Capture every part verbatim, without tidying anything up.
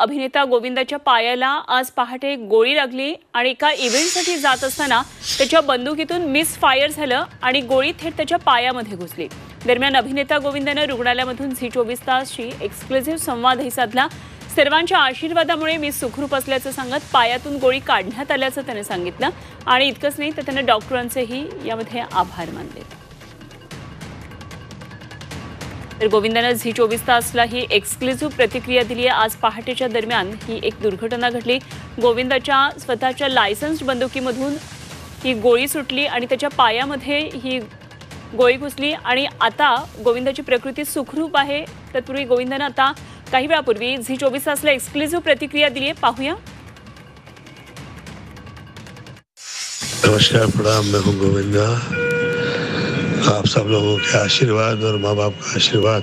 अभिनेता गोविंदाच्या पायाला आज पहाटे गोळी लागली आणि एका इव्हेंटसाठी जात असताना त्याच्या बंदुकीतून मिस फायर झालं आणि गोळी थेट त्याच्या पायामध्ये घुसली। दरम्यान अभिनेता गोविंदाने रुग्णालयामधून झी चोवीस तासशी एक्सक्लुझिव्ह संवादही साधला। सर्वांच्या आशीर्वादामुळे मी सुखरूप असल्याचं सांगत पायातून गोळी काढण्यात आल्याचं त्याने सांगितलं आणि इतकंच नाही तर त्याने डॉक्टरांचेही यामध्ये आभार मानले। गोविंदाने झी चोवीस तासला ही एक्सक्लुझिव्ह प्रतिक्रिया दिली आहे। आज पहाटेच्या दरम्यान ही एक दुर्घटना घडली। गोविंदाच्या स्वतःच्या लायसन्स्ड बंदुकीमधून ही गोळी सुटली आणि त्याच्या पायामध्ये ही गोळी घुसली आणि आता गोविंदाची प्रकृती सुखरूप आहे। तत्पूर्वी गोविंदाने आता काही वेळापूर्वी झी चोवीस तासला एक्सक्लुझिव्ह प्रतिक्रिया दिली आहे, पाहूया। नमस्कार, प्रणाम। मैं हूं गोविंदा। आप सब लोगों के आशीर्वाद और माँ बाप का आशीर्वाद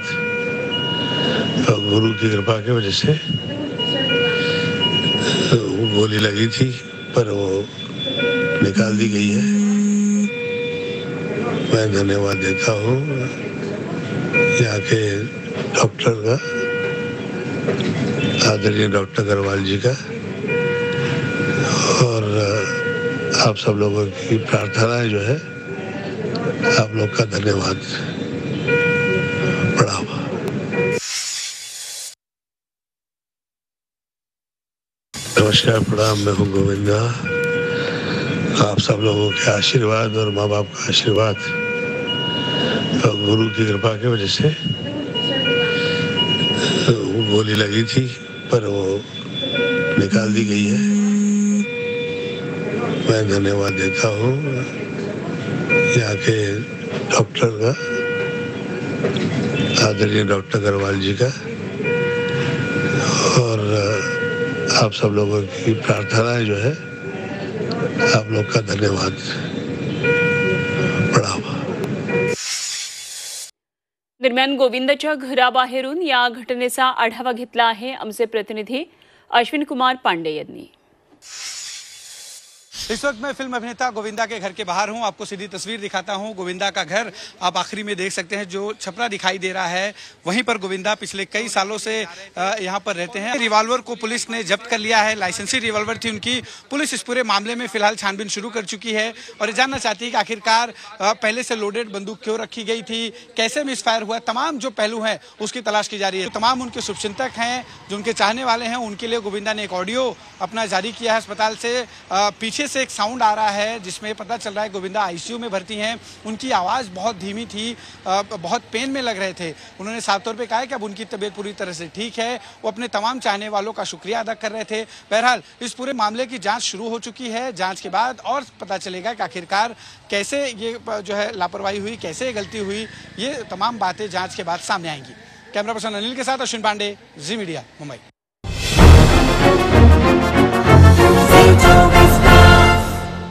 और गुरु की कृपा की वजह से वो गोली लगी थी पर वो निकाल दी गई है। मैं धन्यवाद देता हूँ यहाँ के डॉक्टर का, आदरणीय डॉक्टर अग्रवाल जी का, और आप सब लोगों की प्रार्थनाएं जो है आप लोग का धन्यवाद, प्रणाम। नमस्कार, प्रणाम। मैं हूँ गोविंदा। आप सब लोगों के आशीर्वाद और माँ बाप का आशीर्वाद और गुरु की कृपा की वजह से वो गोली लगी थी पर वो निकाल दी गई है। मैं धन्यवाद देता हूँ यहाँ के डॉक्टर का, आदरणीय डॉक्टर अग्रवाल जी का, और आप सब लोगों की प्रार्थनाएं जो है आप लोग का धन्यवाद, प्रणाम। दरम्यान गोविंदाच्या घराबाहेरून या घटनेचा आढावा घेतला आहे आमचे प्रतिनिधी अश्विन कुमार पांडे यांनी। इस वक्त मैं फिल्म अभिनेता गोविंदा के घर के बाहर हूं। आपको सीधी तस्वीर दिखाता हूं। गोविंदा का घर आप आखिरी में देख सकते हैं। जो छपरा दिखाई दे रहा है वहीं पर गोविंदा पिछले कई सालों से यहां पर रहते हैं। रिवॉल्वर को पुलिस ने जब्त कर लिया है। लाइसेंसी रिवॉल्वर थी उनकी। पुलिस इस पूरे मामले में फिलहाल छानबीन शुरू कर चुकी है और जानना चाहती है कि आखिरकार पहले से लोडेड बंदूक क्यों रखी गई थी, कैसे मिसफायर हुआ, तमाम जो पहलू हैं उसकी तलाश की जा रही है। तमाम उनके शुभचिंतक हैं, जो उनके चाहने वाले हैं, उनके लिए गोविंदा ने एक ऑडियो अपना जारी किया है। अस्पताल से पीछे एक साउंड आ रहा है जिसमें पता चल रहा है गोविंदा आईसीयू में भर्ती हैं। उनकी आवाज़ बहुत धीमी थी, बहुत पेन में लग रहे थे। उन्होंने साफ तौर पे कहा है कि अब उनकी तबीयत पूरी तरह से ठीक है। वो अपने तमाम चाहने वालों का शुक्रिया अदा कर रहे थे। बहरहाल इस पूरे मामले की जांच शुरू हो चुकी है। जांच के बाद और पता चलेगा कि आखिरकार कैसे ये जो है लापरवाही हुई, कैसे गलती हुई, ये तमाम बातें जाँच के बाद सामने आएंगी। कैमरा पर्सन अनिल के साथ अश्विन पांडे, जी मीडिया, मुंबई।